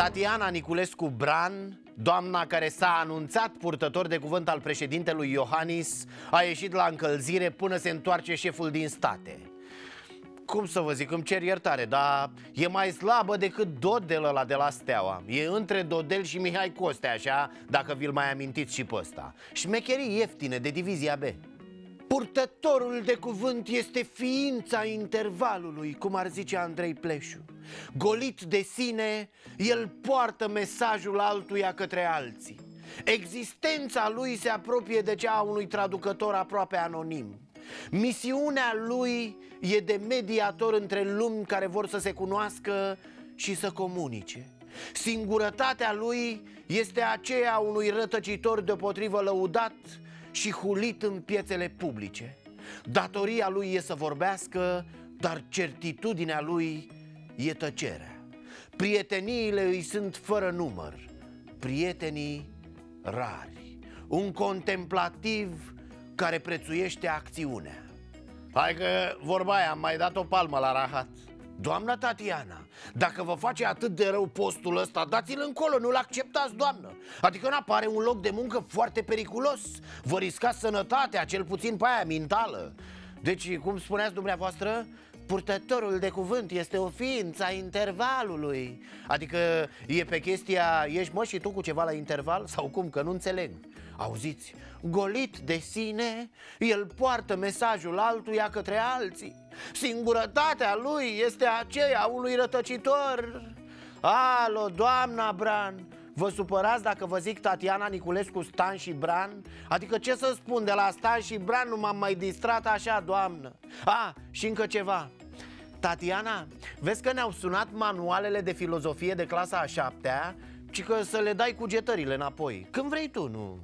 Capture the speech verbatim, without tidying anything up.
Tatiana Niculescu-Bran, doamna care s-a anunțat purtător de cuvânt al președintelui Iohannis, a ieșit la încălzire până se întoarce șeful din state. Cum să vă zic, îmi cer iertare, dar e mai slabă decât Dodel ăla de la Steaua. E între Dodel și Mihai Coste, așa, dacă vi-l mai amintiți și pe ăsta. Șmecherii ieftine de divizia B. Purtătorul de cuvânt este ființa intervalului, cum ar zice Andrei Pleșu. Golit de sine, el poartă mesajul altuia către alții. Existența lui se apropie de cea a unui traducător aproape anonim. Misiunea lui e de mediator între lumi care vor să se cunoască și să comunice. Singurătatea lui este aceea unui rătăcitor deopotrivă lăudat și hulit în piețele publice. Datoria lui e să vorbească, dar certitudinea lui e tăcerea. Prieteniile îi sunt fără număr, prietenii rari. Un contemplativ care prețuiește acțiunea. Hai că vorba aia, am mai dat o palmă la rahat. Doamna Tatiana, dacă vă face atât de rău postul ăsta, dați-l încolo, nu-l acceptați, doamnă. Adică n-apare un loc de muncă foarte periculos. Vă riscați sănătatea, cel puțin pe aia mentală. Deci, cum spuneați dumneavoastră, purtătorul de cuvânt este o ființă a intervalului. Adică e pe chestia, ești mă și tu cu ceva la interval? Sau cum, că nu înțeleg. Auziți, golit de sine, el poartă mesajul altuia către alții. Singurătatea lui este aceea unui rătăcitor. Alo, doamna Bran, vă supărați dacă vă zic Tatiana Niculescu Stan și Bran? Adică ce să spun, de la Stan și Bran nu m-am mai distrat așa, doamnă. A, și încă ceva. Tatiana, vezi că ne-au sunat manualele de filozofie de clasa a șaptea, ci că să le dai cugetările înapoi. Când vrei tu, nu?